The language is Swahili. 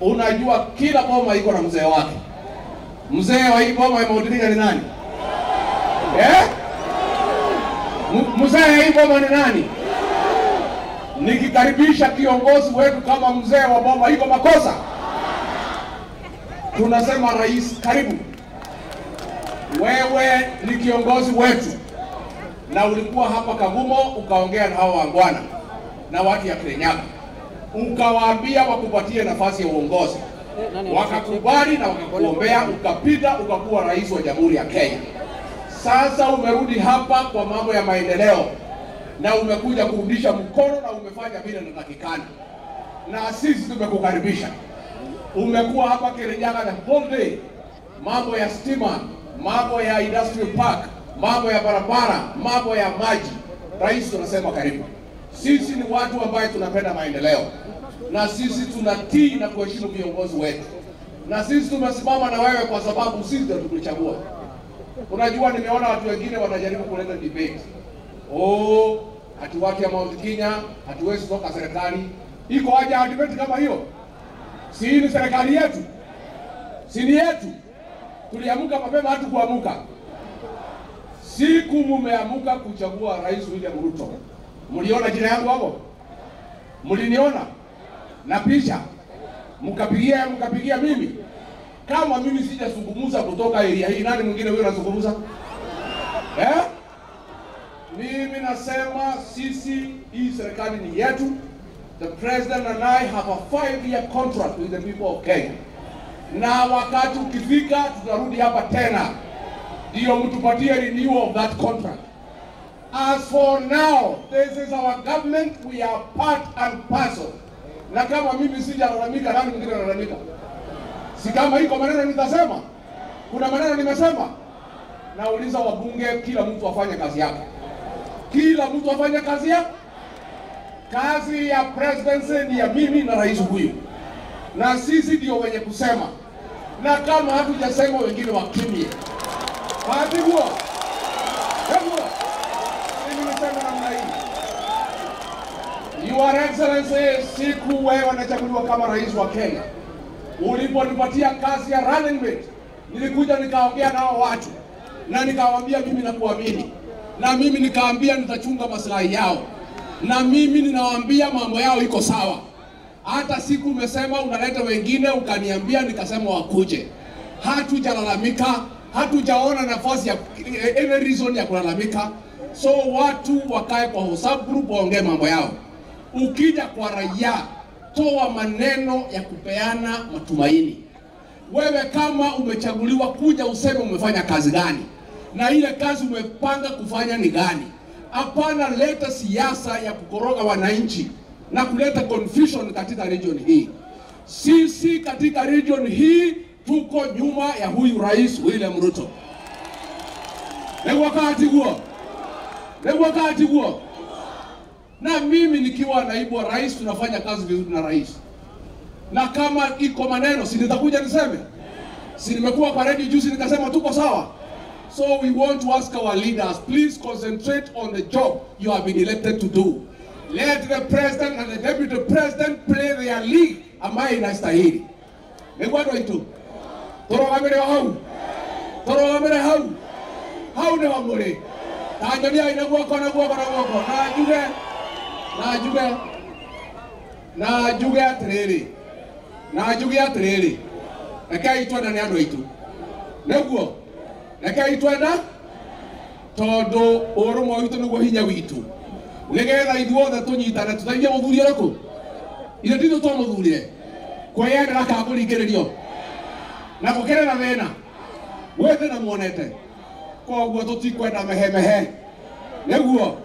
unajua kila boma iko na mzee wake. Mzee wa hii boma ya Mount Kenya ni nani? Eh? Mzee wa hii boma ni nani? Nikikaribisha kiongozi wetu kama mzee wa boma iko makosa. Tunasema rais karibu. Wewe ni kiongozi wetu. Na ulikuwa hapa Kagumo ukaongea na hao wangwana na watu ya Kirinyaga. Ukawaambia wakupatie nafasi ya uongozi. Wakakubali na wakakuombea, ukapita, ukakuwa rais wa Jamhuri ya Kenya. Sasa umerudi hapa kwa mambo ya maendeleo na umekuja kurudisha mkono na umefanya vile inatakikana. Na sisi tumekukaribisha. Umekuwa hapa Kirinyaga na Bombe, mambo ya stima, mambo ya industrial park, mambo ya barabara, mambo ya maji. Rais tunasema karibu. Sisi ni watu ambao tunapenda maendeleo. Na sisi tunatii na kuheshimu viongozi wetu. Na sisi tumesimama na wewe kwa sababu sisi ndio tulichagua. Unajua nimeona watu wengine wanajaribu kuleta debate. Oh, hatuwaki ya Mount Kenya, hatuwezi kutoka serikali. Iko haja ya debate kama hiyo? Si ni serikali yetu? Si ni yetu? Tuliamuka mapema hatu kuamuka. Siku mumeamuka kuchagua Rais William Ruto. Mliona jina yangu hapo? Mliniona na picha. Mkapigia mimi. Kama mimi sijazungumza kutoka area hii, nani mwingine wewe unazungumza? Eh? Mimi nasema sisi hii serikali ni yetu. The president and I have a 5-year contract with the people of Kenya. Na wakati ukifika tutarudi hapa tena. Ndio mtupatie renewal of that contract. As for now, this is our government. We are part and parcel. Na kama mimi sijalalamika, nani mwingine analalamika? Si kama iko maneno nitasema. Kuna maneno nimesema. Nauliza wabunge, kila mtu afanye kazi yake. Kila mtu afanye kazi yake. Kazi ya presidency ni ya mimi na rais huyu. Na sisi ndio wenye kusema. Na kama hatujasema wengine wakimie. Hatigua. Your Excellency, siku wewe nachaguliwa kama rais wa Kenya, uliponipatia kazi ya running mate, nilikuja nikaongea nao watu na nikawaambia mimi nakuamini, na mimi nikaambia nitachunga maslahi yao, na mimi ninawaambia mambo yao iko sawa. Hata siku umesema unaleta wengine, ukaniambia nikasema wakuje. Hatujalalamika, hatujaona nafasi ya any reason ya kulalamika. So watu wakae kwa WhatsApp group waongee mambo yao. Ukija kwa raia, toa maneno ya kupeana matumaini. Wewe kama umechaguliwa kuja useme umefanya kazi gani, na ile kazi umepanga kufanya ni gani. Hapana leta siasa ya kukoroga wananchi na kuleta confusion katika region hii. Sisi katika region hii tuko nyuma ya huyu Rais William Ruto. Leo wakati huo. Na mimi nikiwa naibu wa rais tunafanya kazi vizuri na rais. Na kama iko maneno si nitakuja niseme. Si nimekuwa kwa radio juzi nikasema tuko sawa. So we want to ask our leaders, please concentrate on the job you have been elected to do. Let the president and the deputy president play their league ambayo inastahili. Nikuwa itu. Toro amere hau. Hau ni wamore. Tanzania inakuwa kwa na juge atrele nakaitwa na niano itu neguo nakaitwa na todo oromo witu nguo hinya witu legeera ithuo tha tunyitana tuthagia muthuria rako ile ndizo to muthuria kwa yenda rakakuringererio na kukerera wena wethe na muonete kwa ugo tutikwenda mehemehe neguo